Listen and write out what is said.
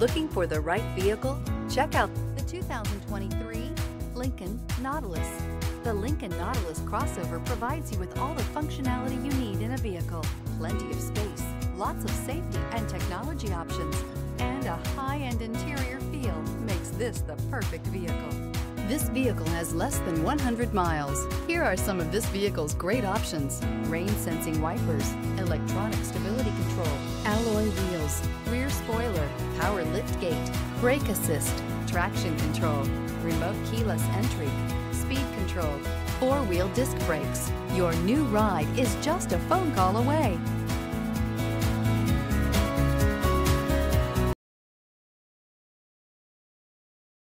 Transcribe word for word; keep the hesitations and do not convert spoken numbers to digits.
Looking for the right vehicle? Check out the two thousand twenty-three Lincoln Nautilus. The Lincoln Nautilus crossover provides you with all the functionality you need in a vehicle. Plenty of space, lots of safety and technology options, and a high-end interior feel makes this the perfect vehicle. This vehicle has less than one hundred miles. Here are some of this vehicle's great options: rain sensing wipers, electronic stability control, alloy wheels, rear spoiler, power liftgate, brake assist, traction control, remote keyless entry, speed control, four-wheel disc brakes. Your new ride is just a phone call away.